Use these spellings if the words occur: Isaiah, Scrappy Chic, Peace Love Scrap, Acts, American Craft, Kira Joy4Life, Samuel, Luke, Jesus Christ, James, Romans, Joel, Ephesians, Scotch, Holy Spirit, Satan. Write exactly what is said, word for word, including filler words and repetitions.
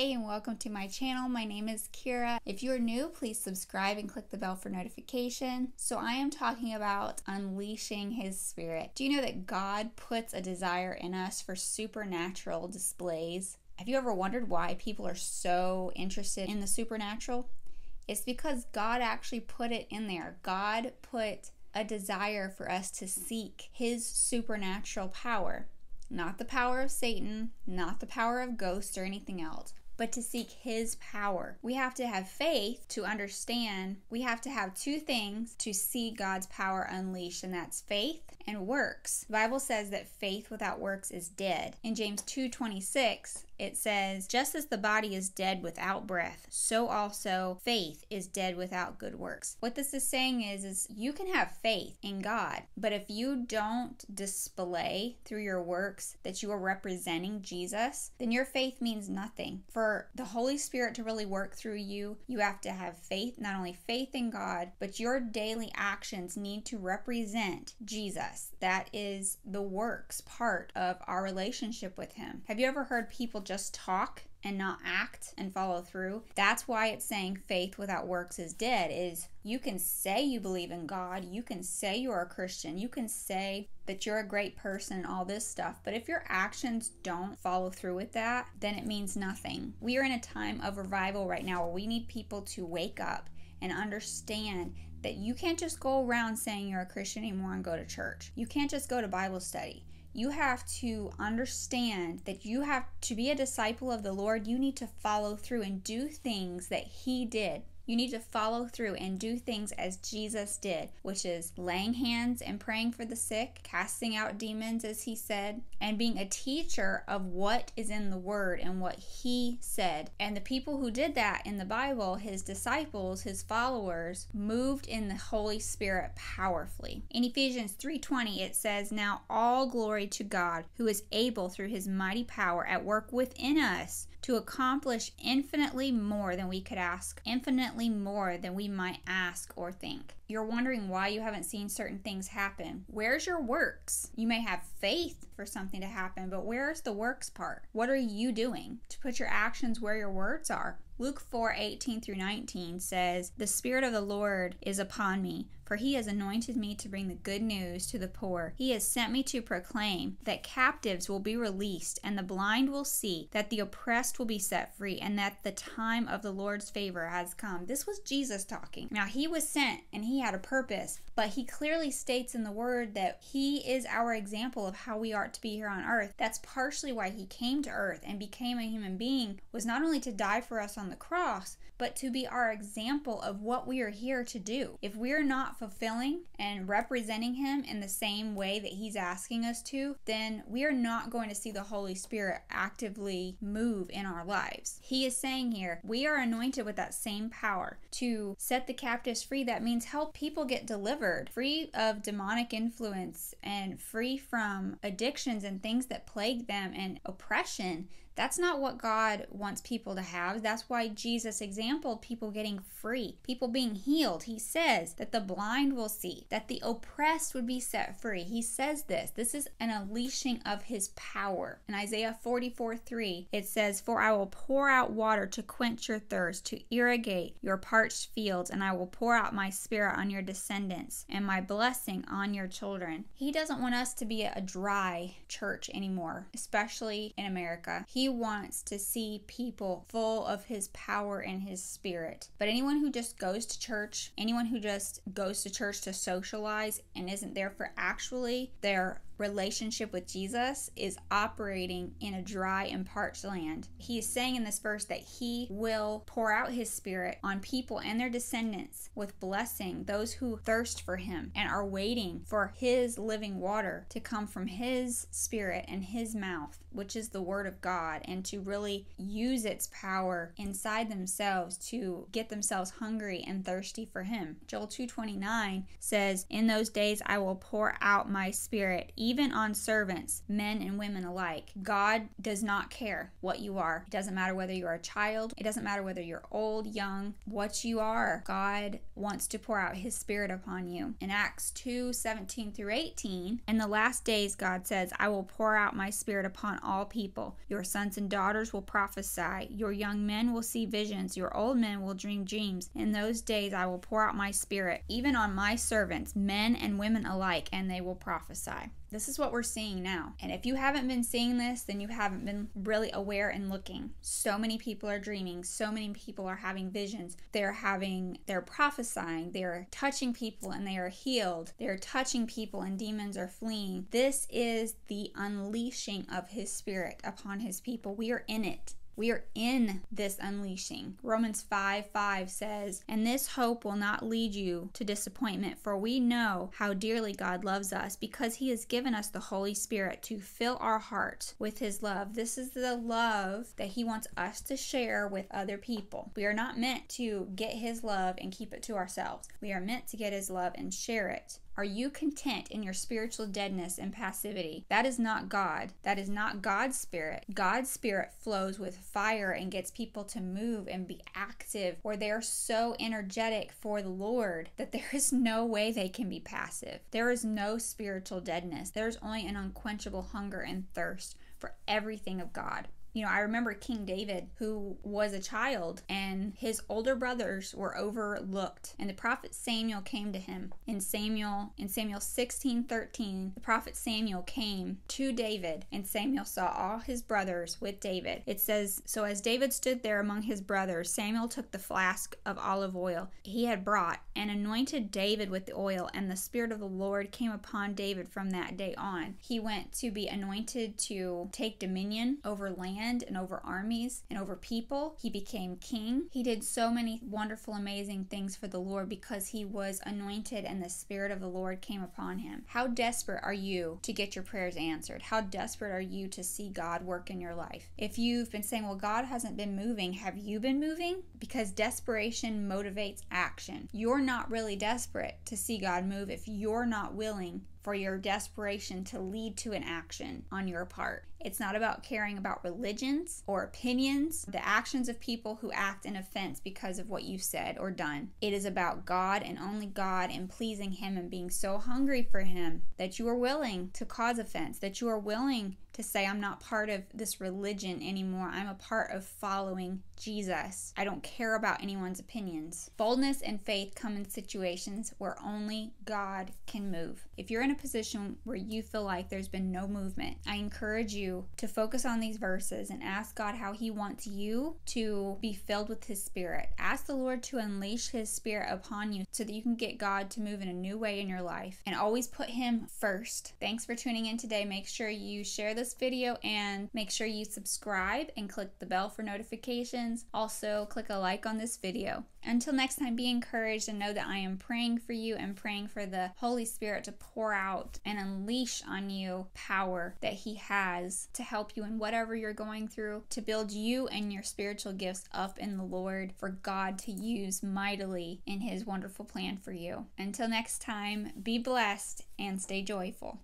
Hey, and welcome to my channel. My name is Kira. If you're new, please subscribe and click the bell for notification. So I am talking about unleashing His Spirit. Do you know that God puts a desire in us for supernatural displays? Have you ever wondered why people are so interested in the supernatural? It's because God actually put it in there. God put a desire for us to seek His supernatural power. Not the power of Satan, not the power of ghosts or anything else, but to seek His power. We have to have faith to understand. We have to have two things to see God's power unleashed, and that's faith and works. The Bible says that faith without works is dead. In James two twenty-six, it says, "Just as the body is dead without breath, so also faith is dead without good works." What this is saying is, is you can have faith in God, but if you don't display through your works that you are representing Jesus, then your faith means nothing. For the Holy Spirit to really work through you, you have to have faith, not only faith in God, but your daily actions need to represent Jesus. That is the works part of our relationship with Him. Have you ever heard people just talk and not act and follow through? That's why it's saying faith without works is dead. Is you can say you believe in God, you can say you're a Christian, you can say that you're a great person and all this stuff, but if your actions don't follow through with that, then it means nothing. We are in a time of revival right now where we need people to wake up and understand that you can't just go around saying you're a Christian anymore and go to church. You can't just go to Bible study. You have to understand that you have to be a disciple of the Lord. You need to follow through and do things that He did. You need to follow through and do things as Jesus did, which is laying hands and praying for the sick, casting out demons, as He said, and being a teacher of what is in the Word and what He said. And the people who did that in the Bible, His disciples, His followers, moved in the Holy Spirit powerfully. In Ephesians three twenty, it says, "Now all glory to God, who is able through His mighty power at work within us to accomplish infinitely more than we could ask, infinitely more than we might ask or think." You're wondering why you haven't seen certain things happen. Where's your works? You may have faith for something to happen, but where's the works part? What are you doing to put your actions where your words are? Luke four eighteen through nineteen says, "The Spirit of the Lord is upon me, for He has anointed me to bring the good news to the poor. He has sent me to proclaim that captives will be released, and the blind will see, that the oppressed will be set free, and that the time of the Lord's favor has come." This was Jesus talking. Now, He was sent, and He had a purpose, but He clearly states in the Word that He is our example of how we ought to be here on earth. That's partially why He came to earth and became a human being, was not only to die for us on the cross, but to be our example of what we are here to do. If we're not fulfilling and representing Him in the same way that He's asking us to, then we are not going to see the Holy Spirit actively move in our lives. He is saying here, we are anointed with that same power to set the captives free. That means help people get delivered, free of demonic influence and free from addictions and things that plague them and oppression. That's not what God wants people to have. That's why Jesus exampled people getting free, people being healed. He says that the blind will see, that the oppressed would be set free. He says this. This is an unleashing of His power. In Isaiah forty-four three, it says, "For I will pour out water to quench your thirst, to irrigate your parched fields, and I will pour out my Spirit on your descendants and my blessing on your children." He doesn't want us to be a dry church anymore, especially in America. He He wants to see people full of His power and His Spirit. But anyone who just goes to church, anyone who just goes to church to socialize and isn't there for actually their relationship with Jesus is operating in a dry and parched land. He is saying in this verse that He will pour out His Spirit on people and their descendants with blessing, those who thirst for Him and are waiting for His living water to come from His Spirit and His mouth, which is the Word of God, and to really use its power inside themselves to get themselves hungry and thirsty for Him. Joel two twenty-nine says, "In those days I will pour out my Spirit, even even on servants, men and women alike. God does not care what you are. It doesn't matter whether you're a child. It doesn't matter whether you're old, young, what you are. God wants to pour out his spirit upon you. In Acts two, seventeen through eighteen, in the last days, God says, I will pour out my spirit upon all people. Your sons and daughters will prophesy. Your young men will see visions. Your old men will dream dreams. In those days, I will pour out my spirit, even on my servants, men and women alike, and they will prophesy. This is what we're seeing now. And if you haven't been seeing this, then you haven't been really aware and looking. So many people are dreaming. So many people are having visions. They're having, they're prophesying. They're touching people and they are healed. They're touching people and demons are fleeing. This is the unleashing of his spirit upon his people. We are in it. We are in this unleashing. Romans five five says, and this hope will not lead you to disappointment, for we know how dearly God loves us, because he has given us the Holy Spirit to fill our hearts with his love. This is the love that he wants us to share with other people. We are not meant to get his love and keep it to ourselves. We are meant to get his love and share it. Are you content in your spiritual deadness and passivity? That is not God. That is not God's spirit. God's spirit flows with fire and gets people to move and be active, or they are so energetic for the Lord that there is no way they can be passive. There is no spiritual deadness. There's only an unquenchable hunger and thirst for everything of God. You know, I remember King David, who was a child, and his older brothers were overlooked. And the prophet Samuel came to him. In Samuel, in Samuel sixteen thirteen, the prophet Samuel came to David, and Samuel saw all his brothers with David. It says, so as David stood there among his brothers, Samuel took the flask of olive oil he had brought and anointed David with the oil, and the Spirit of the Lord came upon David from that day on. He went to be anointed to take dominion over land and over armies and over people. He became king. He did so many wonderful, amazing things for the Lord because he was anointed and the Spirit of the Lord came upon him. How desperate are you to get your prayers answered? How desperate are you to see God work in your life? If you've been saying, well, God hasn't been moving, have you been moving? Because desperation motivates action. You're not really desperate to see God move if you're not willing for your desperation to lead to an action on your part. It's not about caring about religions or opinions, the actions of people who act in offense because of what you've said or done. It is about God and only God, and pleasing him and being so hungry for him that you are willing to cause offense, that you are willing to say, I'm not part of this religion anymore. I'm a part of following Jesus. I don't care about anyone's opinions. Boldness and faith come in situations where only God can move. If you're in a position where you feel like there's been no movement, I encourage you to focus on these verses and ask God how he wants you to be filled with his spirit. Ask the Lord to unleash his spirit upon you so that you can get God to move in a new way in your life, and always put him first. Thanks for tuning in today. Make sure you share this video and make sure you subscribe and click the bell for notifications. Also, click a like on this video. Until next time, be encouraged and know that I am praying for you and praying for the Holy Spirit to pour out and unleash on you power that he has to help you in whatever you're going through, to build you and your spiritual gifts up in the Lord, for God to use mightily in his wonderful plan for you. Until next time, be blessed and stay joyful.